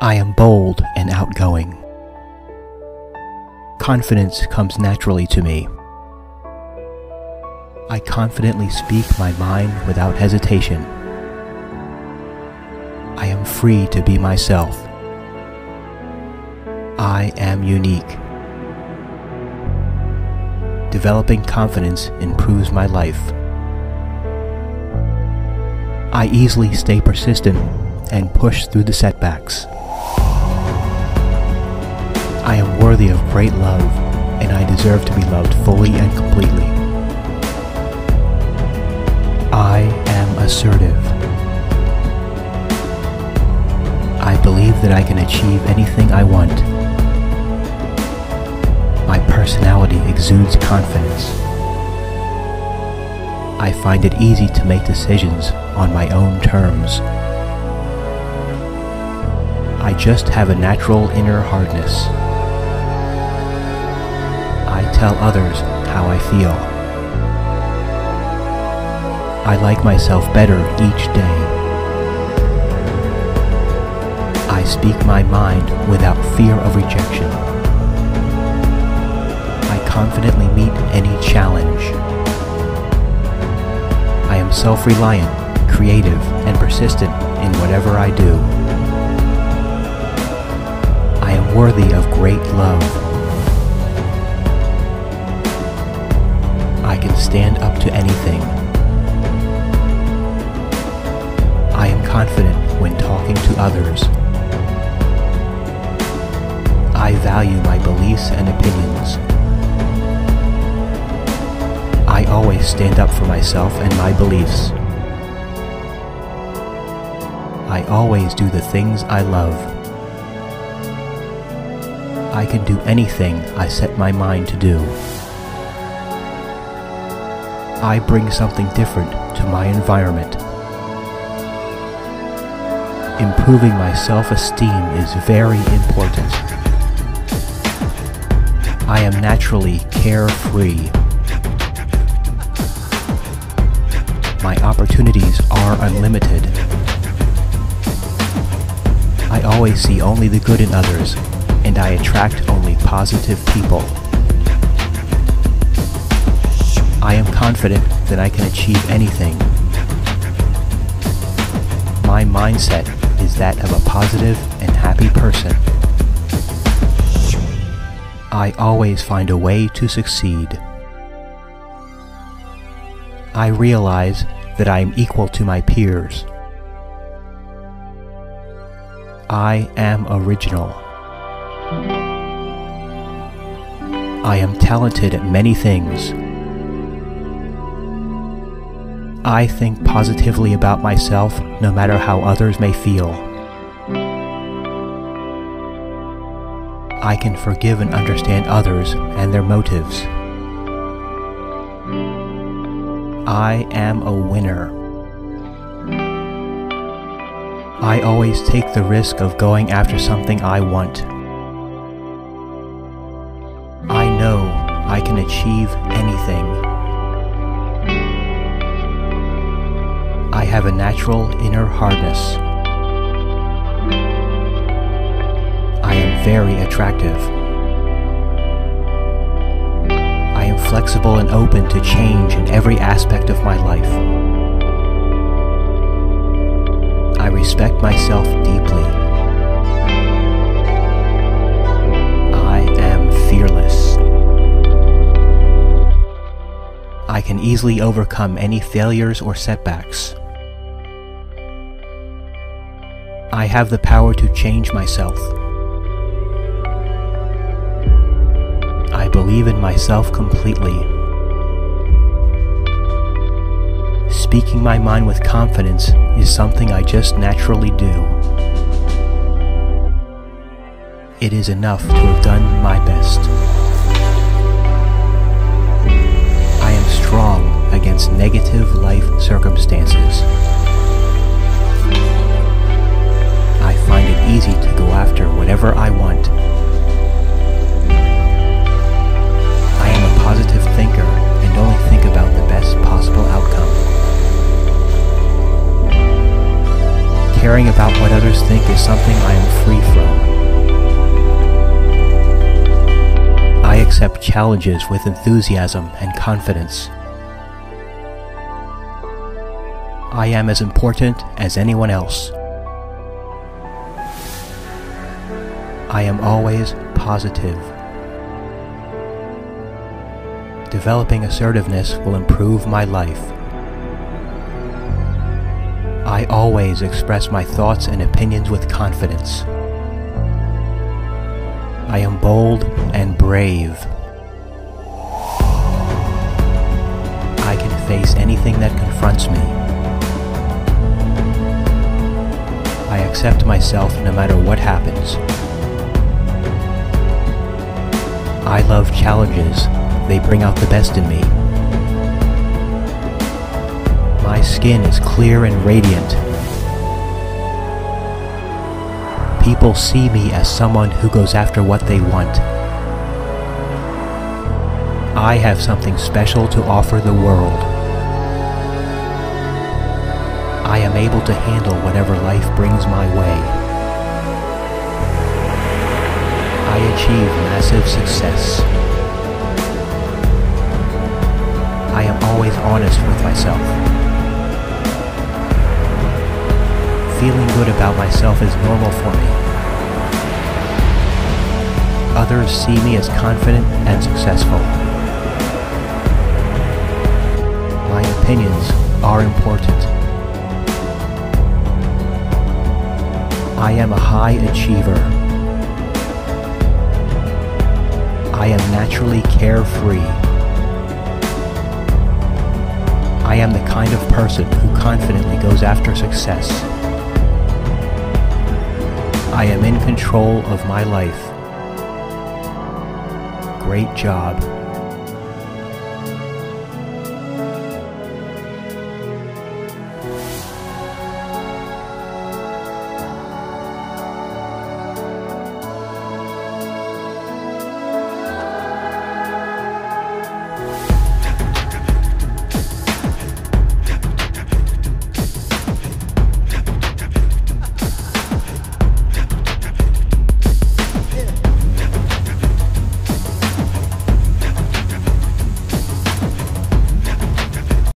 I am bold and outgoing. Confidence comes naturally to me. I confidently speak my mind without hesitation. I am free to be myself. I am unique. Developing confidence improves my life. I easily stay persistent and push through the setbacks. I am worthy of great love, and I deserve to be loved fully and completely. I am assertive. I believe that I can achieve anything I want. My personality exudes confidence. I find it easy to make decisions on my own terms. I just have a natural inner hardness. I tell others how I feel. I like myself better each day. I speak my mind without fear of rejection. I confidently meet any challenge. I am self-reliant, creative, and persistent in whatever I do. I am worthy of great love. I can stand up to anything. I am confident when talking to others. I value my beliefs and opinions. I always stand up for myself and my beliefs. I always do the things I love. I can do anything I set my mind to do. I bring something different to my environment. Improving my self-esteem is very important. I am naturally carefree. My opportunities are unlimited. I always see only the good in others, and I attract only positive people. I am confident that I can achieve anything. My mindset is that of a positive and happy person. I always find a way to succeed. I realize that I am equal to my peers. I am original. I am talented at many things. I think positively about myself, no matter how others may feel. I can forgive and understand others and their motives. I am a winner. I always take the risk of going after something I want. I know I can achieve anything. I have a natural inner hardness. I am very attractive. I am flexible and open to change in every aspect of my life. I respect myself deeply. I am fearless. I can easily overcome any failures or setbacks. I have the power to change myself. I believe in myself completely. Speaking my mind with confidence is something I just naturally do. It is enough to have done my best. I am strong against negative life circumstances. I find it easy to go after whatever I want. I am a positive thinker and only think about the best possible outcome. Caring about what others think is something I am free from. I accept challenges with enthusiasm and confidence. I am as important as anyone else. I am always positive. Developing assertiveness will improve my life. I always express my thoughts and opinions with confidence. I am bold and brave. I can face anything that confronts me. I accept myself no matter what happens. I love challenges. They bring out the best in me. My skin is clear and radiant. People see me as someone who goes after what they want. I have something special to offer the world. I am able to handle whatever life brings my way. I achieve massive success. I am always honest with myself. Feeling good about myself is normal for me. Others see me as confident and successful. My opinions are important. I am a high achiever. I am naturally carefree. I am the kind of person who confidently goes after success. I am in control of my life. Great job.